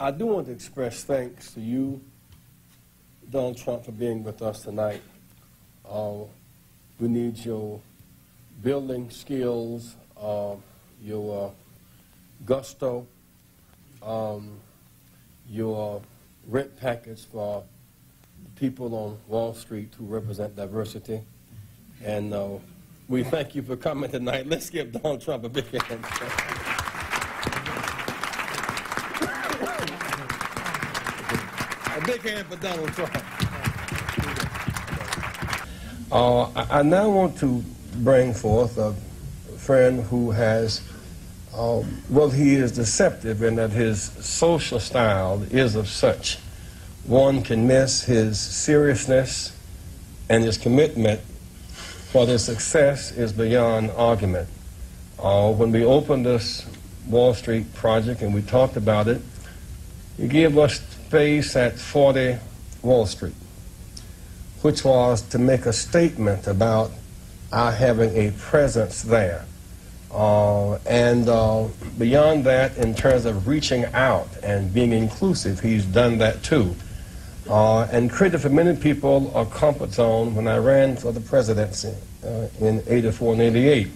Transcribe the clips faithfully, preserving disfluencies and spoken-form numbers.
I do want to express thanks to you, Donald Trump, for being with us tonight. Uh, we need your building skills, uh, your uh, gusto, um, your rent packets for people on Wall Street who represent diversity. And uh, we thank you for coming tonight. Let's give Donald Trump a big hand. Big hand for Donald Trump. Uh, I, I now want to bring forth a friend who has, uh, well, he is deceptive in that his social style is of such. One can miss his seriousness, and his commitment for their success is beyond argument. Uh, when we opened this Wall Street project and we talked about it, he gave us space at forty Wall Street, which was to make a statement about our having a presence there. Uh, and uh, beyond that, in terms of reaching out and being inclusive, he's done that too. Uh, and created for many people a comfort zone when I ran for the presidency uh, in eighty-four and eighty-eight.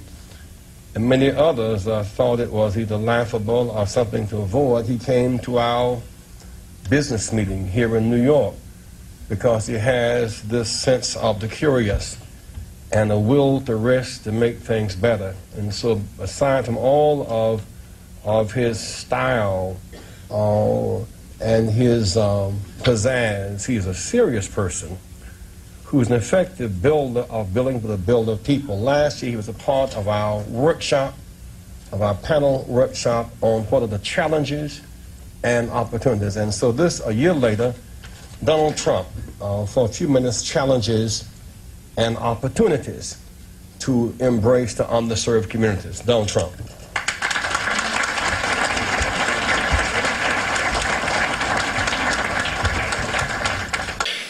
And many others uh, thought it was either laughable or something to avoid. He came to our business meeting here in New York because he has this sense of the curious and a will to risk to make things better. And so aside from all of, of his style uh, and his um, pizzazz, he's a serious person who's an effective builder of building for the builder of people. Last year he was a part of our workshop, of our panel workshop on what are the challenges and opportunities. And so this, a year later, Donald Trump, uh, for a few minutes, challenges and opportunities to embrace the underserved communities. Donald Trump.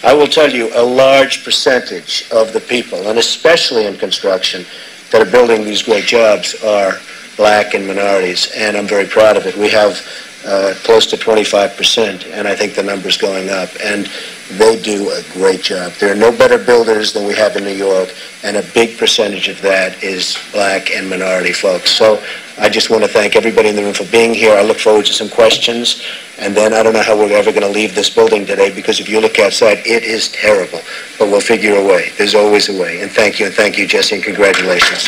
I will tell you, a large percentage of the people, and especially in construction, that are building these great jobs are black and minorities, and I'm very proud of it. We have Uh, close to twenty-five percent, and I think the number's going up, and they do a great job. There are no better builders than we have in New York, and a big percentage of that is black and minority folks. So I just want to thank everybody in the room for being here. I look forward to some questions, and then I don't know how we're ever going to leave this building today, because if you look outside, it is terrible, but we'll figure a way. There's always a way. And thank you, and thank you, Jesse, and congratulations.